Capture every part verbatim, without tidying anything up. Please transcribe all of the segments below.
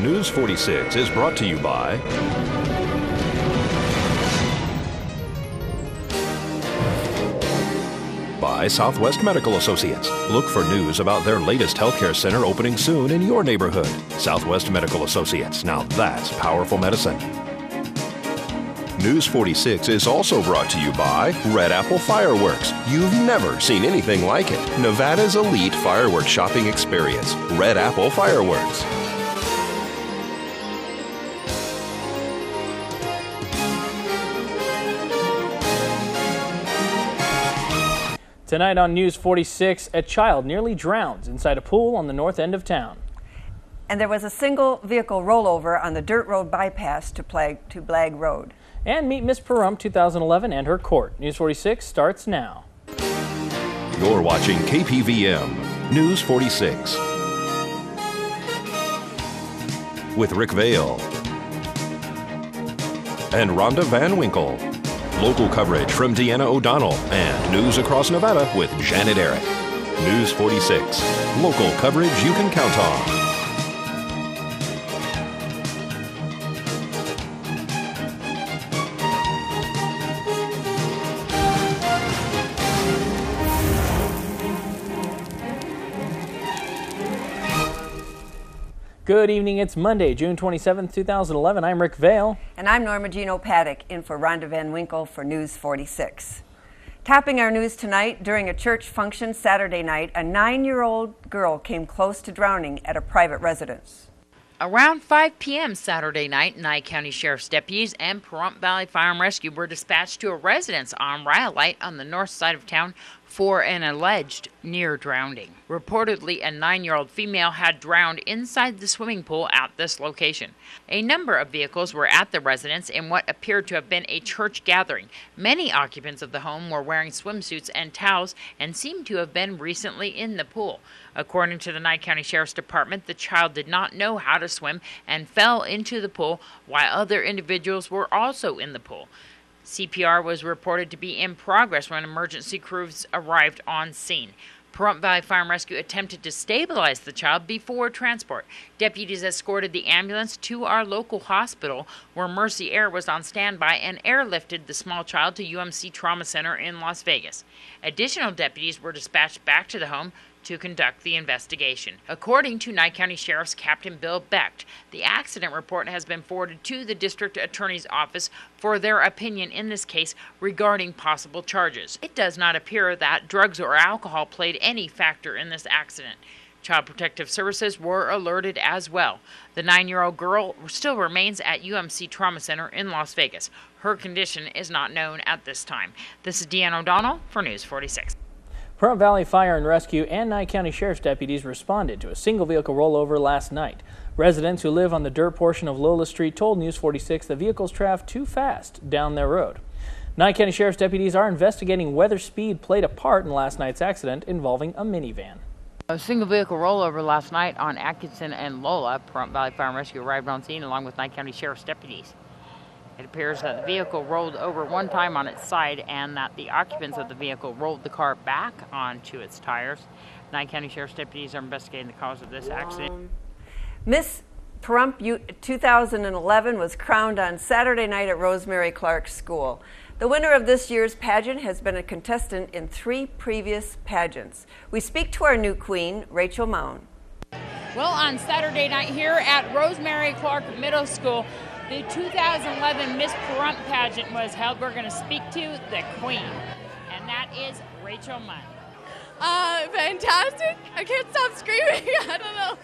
News forty-six is brought to you by by Southwest Medical Associates. Look for news about their latest healthcare center opening soon in your neighborhood. Southwest Medical Associates. Now that's powerful medicine. News forty-six is also brought to you by Red Apple Fireworks. You've never seen anything like it. Nevada's elite fireworks shopping experience. Red Apple Fireworks. Tonight on News forty-six, a child nearly drowns inside a pool on the north end of town. And there was a single vehicle rollover on the dirt road bypass to Blagg, to Blagg Road. And meet Miss Pahrump two thousand eleven and her court. News forty-six starts now. You're watching K P V M News forty-six with Rick Vale and Rhonda Van Winkle. Local coverage from Deanna O'Donnell and news across Nevada with Janet Eric. News forty-six, local coverage you can count on. Good evening. It's Monday, June twenty-seventh, two thousand eleven. I'm Rick Vale. And I'm Norma Jean Opatik, in for Rhonda Van Winkle for News forty-six. Topping our news tonight, during a church function Saturday night, a nine-year-old girl came close to drowning at a private residence. Around five p m Saturday night, Nye County Sheriff's deputies and Pahrump Valley Fire and Rescue were dispatched to a residence on Rhyolite on the north side of town for an alleged near drowning. Reportedly, a nine-year-old female had drowned inside the swimming pool at this location. A number of vehicles were at the residence in what appeared to have been a church gathering. Many occupants of the home were wearing swimsuits and towels and seemed to have been recently in the pool. According to the Nye County Sheriff's Department, the child did not know how to swim and fell into the pool, while other individuals were also in the pool. C P R was reported to be in progress when emergency crews arrived on scene. Pahrump Valley Fire and Rescue attempted to stabilize the child before transport. Deputies escorted the ambulance to our local hospital, where Mercy Air was on standby and airlifted the small child to U M C Trauma Center in Las Vegas. Additional deputies were dispatched back to the home to conduct the investigation. According to Nye County Sheriff's Captain Bill Becht, the accident report has been forwarded to the District Attorney's Office for their opinion in this case regarding possible charges. It does not appear that drugs or alcohol played any factor in this accident. Child Protective Services were alerted as well. The nine-year-old girl still remains at U M C Trauma Center in Las Vegas. Her condition is not known at this time. This is Deanna O'Donnell for News forty-six. Pahrump Valley Fire and Rescue and Nye County Sheriff's deputies responded to a single vehicle rollover last night. Residents who live on the dirt portion of Lola Street told News forty-six the vehicles traveled too fast down their road. Nye County Sheriff's deputies are investigating whether speed played a part in last night's accident involving a minivan. A single vehicle rollover last night on Atkinson and Lola. Pahrump Valley Fire and Rescue arrived on scene along with Nye County Sheriff's deputies. It appears that the vehicle rolled over one time on its side and that the occupants of the vehicle rolled the car back onto its tires. Nye County Sheriff's deputies are investigating the cause of this accident. Miss Pahrump two thousand eleven was crowned on Saturday night at Rosemary Clark School. The winner of this year's pageant has been a contestant in three previous pageants. We speak to our new queen, Rachel Maughan. Well, on Saturday night here at Rosemary Clark Middle School, the two thousand eleven Miss Pahrump pageant was held. We're going to speak to the queen, and that is Rachel Maughan. Uh, fantastic. I can't stop screaming. I don't know.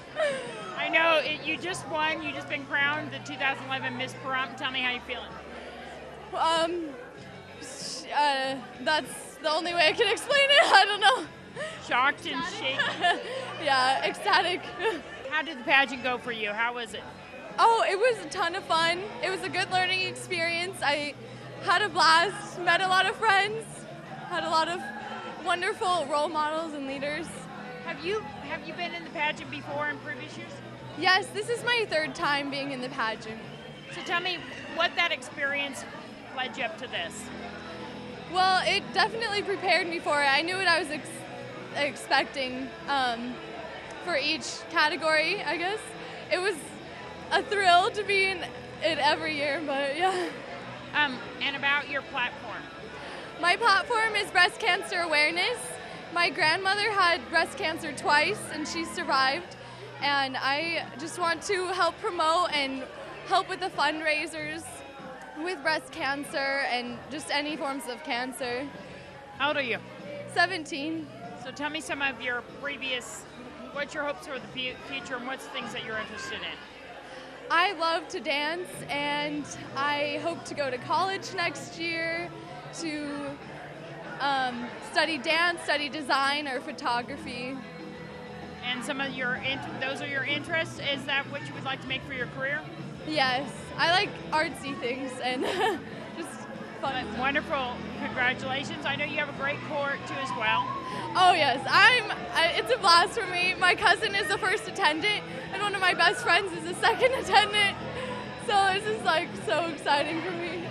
I know. It, you just won. You just been crowned the two thousand eleven Miss Pahrump. Tell me how you're feeling. Um, uh, that's the only way I can explain it. I don't know. Shocked and shaken. Yeah, ecstatic. How did the pageant go for you? How was it? Oh, it was a ton of fun. It was a good learning experience. I had a blast, met a lot of friends, had a lot of wonderful role models and leaders. Have you have you been in the pageant before in previous years? Yes, this is my third time being in the pageant. So tell me what that experience led you up to this. Well, it definitely prepared me for it. I knew what I was ex expecting um, for each category, I guess. It was a thrill to be in it every year, but yeah. Um, and about your platform. My platform is breast cancer awareness. My grandmother had breast cancer twice and she survived, and I just want to help promote and help with the fundraisers with breast cancer and just any forms of cancer. How old are you? seventeen. So tell me some of your previous, what's your hopes for the future and what's things that you're interested in? I love to dance and I hope to go to college next year to um, study dance, study design or photography. And some of your, those are your interests? Is that what you would like to make for your career? Yes, I like artsy things and just fun. But wonderful, congratulations. I know you have a great court too as well. Oh yes, I'm, I, it's a blast for me. My cousin is the first attendant and one of my best friends is the second attendant. So this is like so exciting for me.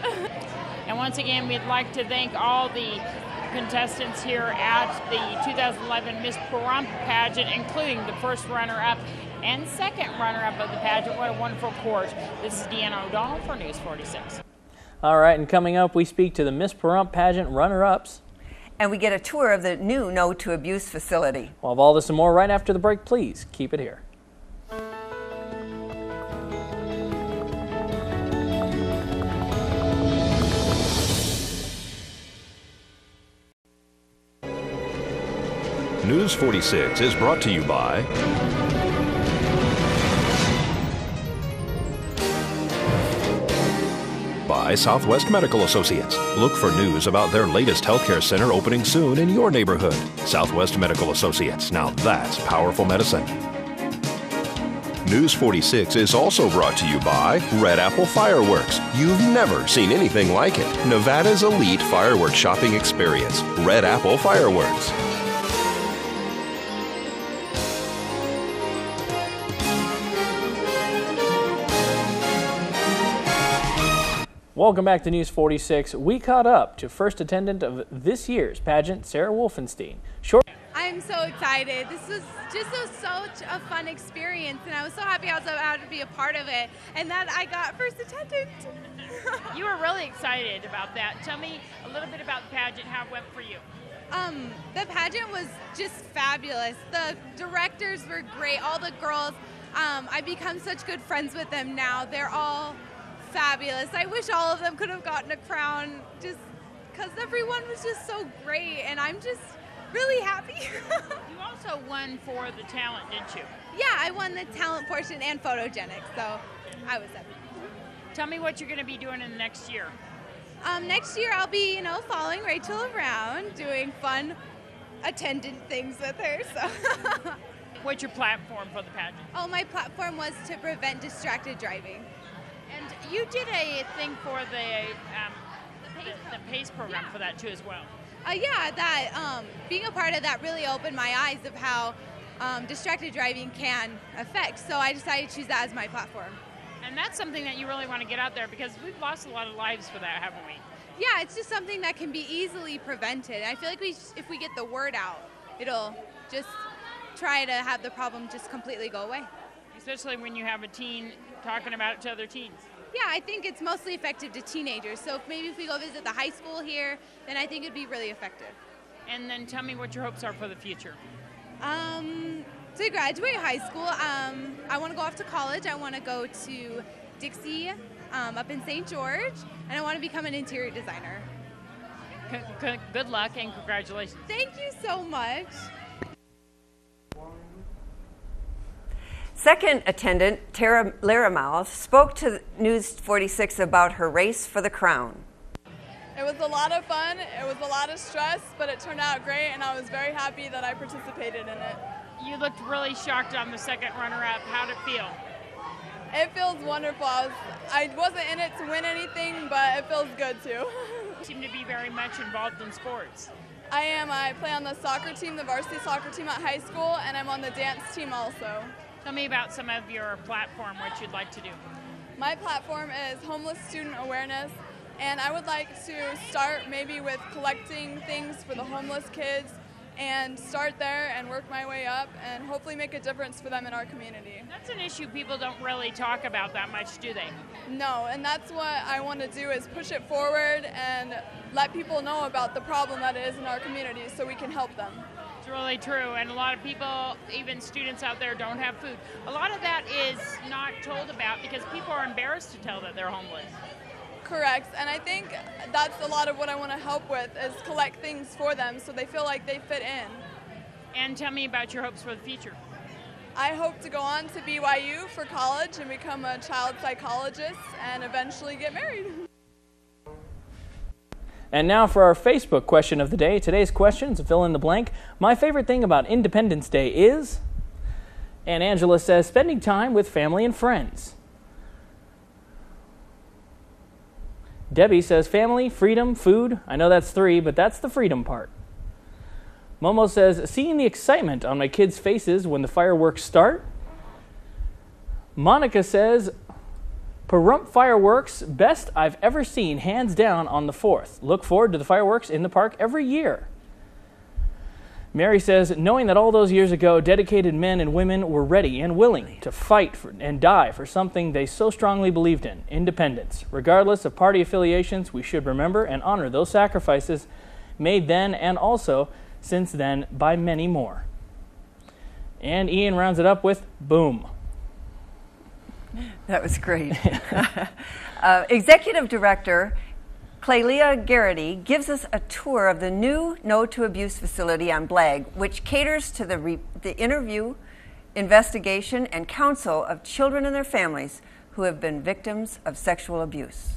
And once again, we'd like to thank all the contestants here at the two thousand eleven Miss Pahrump pageant, including the first runner-up and second runner-up of the pageant. What a wonderful course. This is Deanna O'Donnell for News forty-six. All right, and coming up, we speak to the Miss Pahrump pageant runner-ups. And we get a tour of the new No to Abuse facility. We'll have all this and more right after the break. Please keep it here. News forty-six is brought to you by by Southwest Medical Associates. Look for news about their latest healthcare center opening soon in your neighborhood. Southwest Medical Associates. Now that's powerful medicine. News forty-six is also brought to you by Red Apple Fireworks. You've never seen anything like it. Nevada's elite fireworks shopping experience. Red Apple Fireworks. Welcome back to News forty-six. We caught up to first attendant of this year's pageant, Sara Wulfinstein. Short. I'm so excited. This was just so, such a fun experience, and I was so happy I was able to be a part of it, and that I got first attendant. You were really excited about that. Tell me a little bit about the pageant, how it went for you. Um, the pageant was just fabulous. The directors were great. All the girls, um, I've become such good friends with them now. They're all fabulous. I wish all of them could have gotten a crown just because everyone was just so great, and I'm just really happy. You also won for the talent, didn't you? Yeah, I won the talent portion and photogenic, so I was happy. Tell me what you're going to be doing in the next year. Um, next year I'll be, you know, following Rachel around, doing fun attendant things with her. So. What's your platform for the pageant? Oh, my platform was to prevent distracted driving. And you did a thing for the um, the, PACE the, the PACE program yeah. for that too as well. Uh, yeah, that um, being a part of that really opened my eyes of how um, distracted driving can affect. So I decided to choose that as my platform. And that's something that you really want to get out there because we've lost a lot of lives for that, haven't we? Yeah, it's just something that can be easily prevented. I feel like we, if we get the word out, it'll just try to have the problem just completely go away. Especially when you have a teen talking about it to other teens. Yeah, I think it's mostly effective to teenagers. So if maybe if we go visit the high school here, then I think it'd be really effective. And then tell me what your hopes are for the future. Um, to graduate high school, um, I want to go off to college. I want to go to Dixie um, up in Saint George, and I want to become an interior designer. C- c- good luck and congratulations. Thank you so much. Second attendant, Terah Laramouth, spoke to News forty-six about her race for the crown. It was a lot of fun, it was a lot of stress, but it turned out great and I was very happy that I participated in it. You looked really shocked on the second runner-up. How'd it feel? It feels wonderful. I, was, I wasn't in it to win anything, but it feels good too. You seem to be very much involved in sports. I am. I play on the soccer team, the varsity soccer team at high school, and I'm on the dance team also. Tell me about some of your platform, what you'd like to do. My platform is homeless student awareness, and I would like to start maybe with collecting things for the homeless kids and start there and work my way up and hopefully make a difference for them in our community. That's an issue people don't really talk about that much, do they? No, and that's what I want to do is push it forward and let people know about the problem that it is in our community so we can help them. It's really true, and a lot of people, even students out there, don't have food. A lot of that is not told about because people are embarrassed to tell that they're homeless. Correct, and I think that's a lot of what I want to help with is collect things for them so they feel like they fit in. And tell me about your hopes for the future. I hope to go on to B Y U for college and become a child psychologist and eventually get married. And now for our Facebook question of the day. Today's question is fill in the blank. My favorite thing about Independence Day is? And Angela says spending time with family and friends. Debbie says family, freedom, food. I know that's three, but that's the freedom part. Momo says, seeing the excitement on my kids' faces when the fireworks start. Monica says, Pahrump fireworks, best I've ever seen, hands down on the fourth. Look forward to the fireworks in the park every year. Mary says, knowing that all those years ago, dedicated men and women were ready and willing to fight for, and die for something they so strongly believed in, independence. Regardless of party affiliations, we should remember and honor those sacrifices made then and also since then by many more. And Ian rounds it up with, boom. That was great. uh, Executive Director Clelia Garrity gives us a tour of the new No to Abuse facility on Blagg, which caters to the, re the interview, investigation, and counsel of children and their families who have been victims of sexual abuse.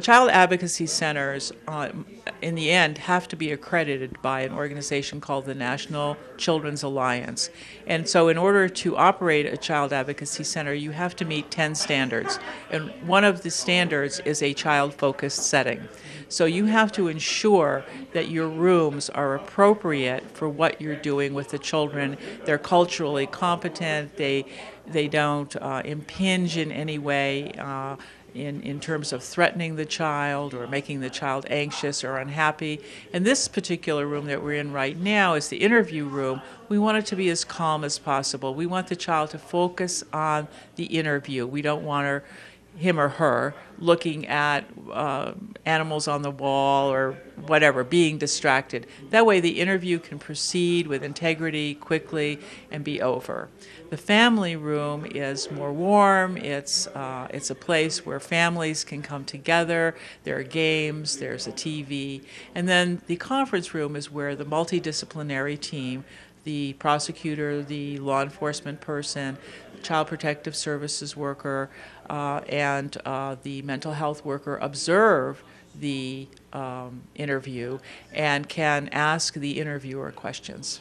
Child advocacy centers, um, in the end, have to be accredited by an organization called the National Children's Alliance. And so in order to operate a child advocacy center, you have to meet ten standards. And one of the standards is a child-focused setting. So you have to ensure that your rooms are appropriate for what you're doing with the children. They're culturally competent. They, they don't uh, impinge in any way uh, in, in terms of threatening the child or making the child anxious or unhappy. And this particular room that we're in right now is the interview room. We want it to be as calm as possible. We want the child to focus on the interview. We don't want her him or her looking at uh, animals on the wall or whatever, being distracted. That way the interview can proceed with integrity quickly and be over. The family room is more warm. It's, uh, it's a place where families can come together. There are games, there's a T V. And then the conference room is where the multidisciplinary team, the prosecutor, the law enforcement person, child protective services worker, uh, and uh, the mental health worker observe the um, interview and can ask the interviewer questions.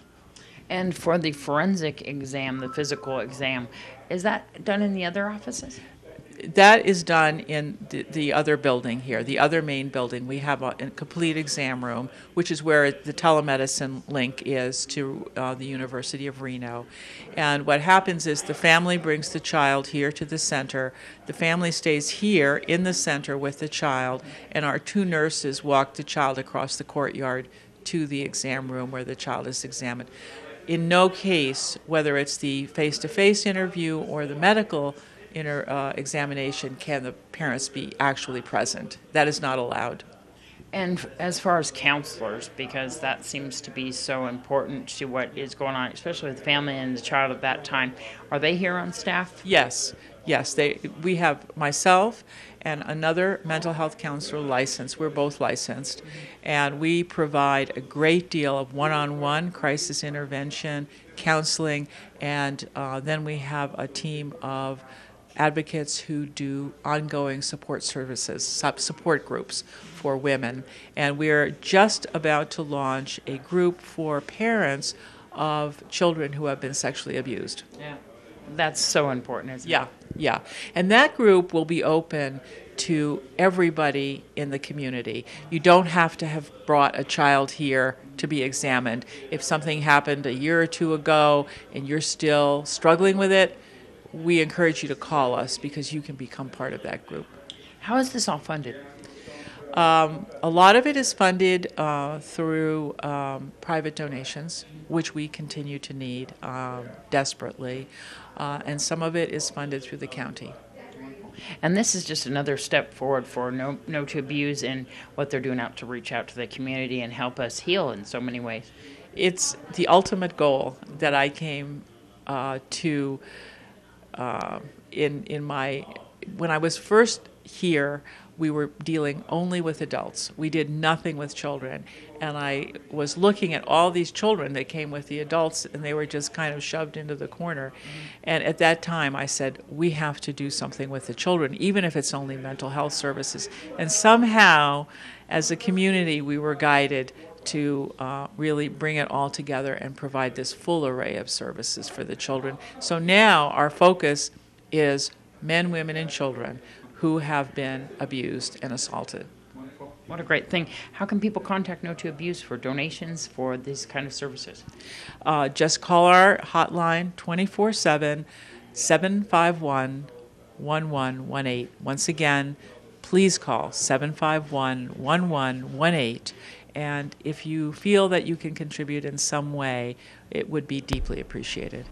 And for the forensic exam, the physical exam, is that done in the other offices? That is done in the, the other building here, the other main building. We have a, a complete exam room, which is where the telemedicine link is to uh, the University of Reno. And what happens is the family brings the child here to the center. The family stays here in the center with the child, and our two nurses walk the child across the courtyard to the exam room where the child is examined. In no case, whether it's the face-to-face interview or the medical inter uh, examination, can the parents be actually present. That is not allowed. And as far as counselors, because that seems to be so important to what is going on, especially with the family and the child at that time, are they here on staff? Yes, yes. They, we have myself and another mental health counselor licensed. We're both licensed. And we provide a great deal of one-on-one crisis intervention, counseling, and uh, then we have a team of advocates who do ongoing support services, support groups for women. And we're just about to launch a group for parents of children who have been sexually abused. Yeah, that's so important, isn't yeah, it? Yeah, yeah. And that group will be open to everybody in the community. You don't have to have brought a child here to be examined. If something happened a year or two ago and you're still struggling with it, we encourage you to call us because you can become part of that group. How is this all funded? Um, a lot of it is funded uh, through um, private donations, which we continue to need um, desperately, uh, and some of it is funded through the county. And this is just another step forward for No, No to Abuse and what they're doing out to reach out to the community and help us heal in so many ways. It's the ultimate goal that I came uh, to uh, in in my when I was first here. We were dealing only with adults. We did nothing with children. And I was looking at all these children that came with the adults, and they were just kind of shoved into the corner. Mm-hmm. And at that time, I said, we have to do something with the children, even if it's only mental health services. And somehow, as a community, we were guided to uh, really bring it all together and provide this full array of services for the children. So now our focus is men, women, and children who have been abused and assaulted. Wonderful. What a great thing. How can people contact No to Abuse for donations for these kind of services? Uh, just call our hotline twenty-four seven, seven five one, one one one eight. Once again, please call seven five one, one one one eight. And if you feel that you can contribute in some way, it would be deeply appreciated.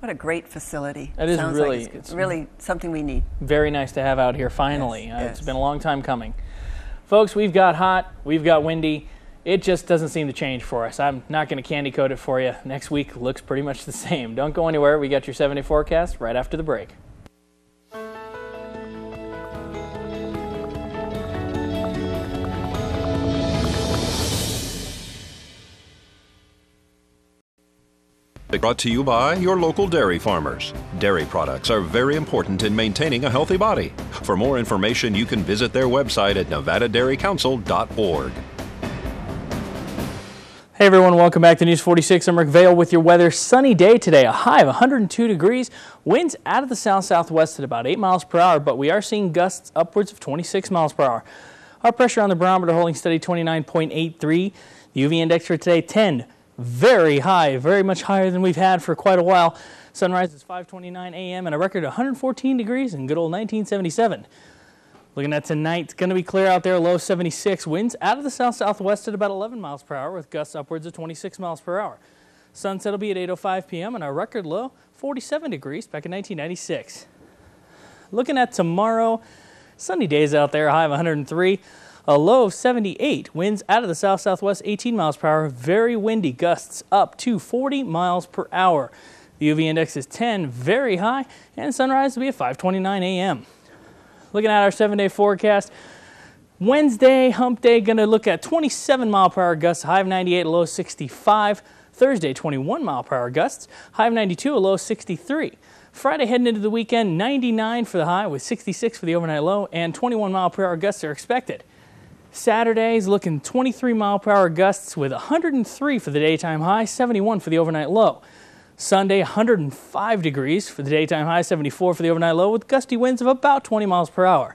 What a great facility. It is really, like it's, it's really something we need. Very nice to have out here finally. Yes, uh, yes. It's been a long time coming. Folks, we've got hot, we've got windy. It just doesn't seem to change for us. I'm not going to candy coat it for you. Next week looks pretty much the same. Don't go anywhere. We got your seven-day forecast right after the break. Brought to you by your local dairy farmers. Dairy products are very important in maintaining a healthy body. For more information, you can visit their website at nevada dairy council dot org. Hey everyone, welcome back to News forty-six. I'm Rick Vale with your weather. Sunny day today, a high of one hundred two degrees. Winds out of the south-southwest at about eight miles per hour, but we are seeing gusts upwards of twenty-six miles per hour. Our pressure on the barometer holding steady twenty-nine point eight three. The U V index for today, ten. Very high, very much higher than we've had for quite a while. Sunrise is five twenty-nine a m and a record one hundred fourteen degrees in good old nineteen seventy-seven. Looking at tonight, it's going to be clear out there, low seventy-six. Winds out of the south-southwest at about eleven miles per hour with gusts upwards of twenty-six miles per hour. Sunset will be at eight oh five p m and our record low, forty-seven degrees back in nineteen ninety-six. Looking at tomorrow, sunny days out there, a high of one hundred three. A low of seventy-eight, winds out of the south-southwest eighteen miles per hour, very windy, gusts up to forty miles per hour. The U V index is ten, very high, and sunrise will be at five twenty-nine a m Looking at our seven-day forecast, Wednesday, hump day, going to look at twenty-seven mile per hour gusts, high of ninety-eight, a low of sixty-five. Thursday, twenty-one mile per hour gusts, high of ninety-two, a low of sixty-three. Friday heading into the weekend, ninety-nine for the high with sixty-six for the overnight low, and twenty-one mile per hour gusts are expected. Saturday's looking twenty-three mile per hour gusts with one hundred three for the daytime high, seventy-one for the overnight low. Sunday, one hundred five degrees for the daytime high, seventy-four for the overnight low with gusty winds of about twenty miles per hour.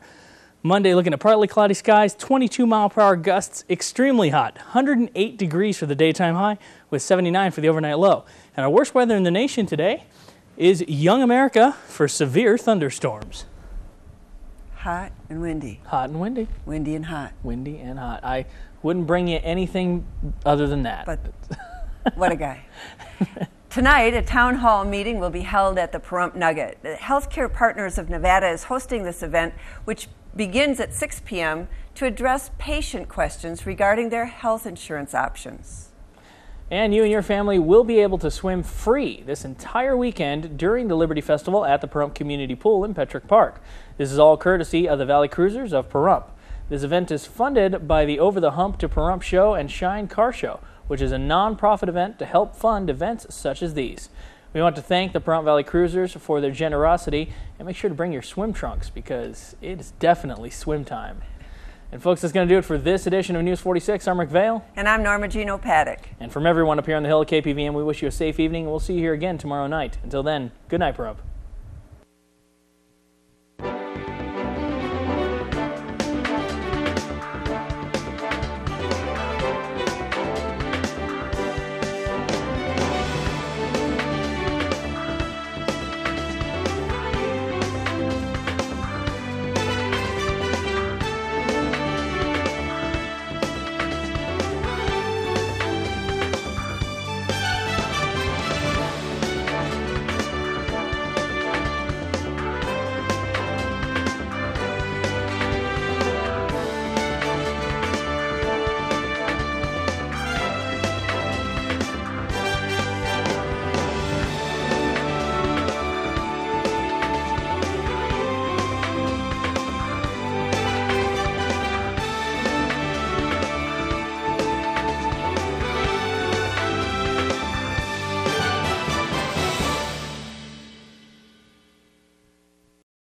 Monday, looking at partly cloudy skies, twenty-two mile per hour gusts, extremely hot, one hundred eight degrees for the daytime high with seventy-nine for the overnight low. And our worst weather in the nation today is Young America for severe thunderstorms. Hot and windy. Hot and windy. Windy and hot. Windy and hot. I wouldn't bring you anything other than that. But what a guy. Tonight, a town hall meeting will be held at the Pahrump Nugget. The Healthcare Partners of Nevada is hosting this event, which begins at six p m to address patient questions regarding their health insurance options. And you and your family will be able to swim free this entire weekend during the Liberty Festival at the Pahrump Community Pool in Petrick Park. This is all courtesy of the Valley Cruisers of Pahrump. This event is funded by the Over the Hump to Pahrump Show and Shine Car Show, which is a nonprofit event to help fund events such as these. We want to thank the Pahrump Valley Cruisers for their generosity, and make sure to bring your swim trunks because it is definitely swim time. And folks, that's going to do it for this edition of News forty-six. I'm Rick Vale. And I'm Norma Jean Opatik. And from everyone up here on the Hill at K P V M, we wish you a safe evening, and we'll see you here again tomorrow night. Until then, good night, Pahrump.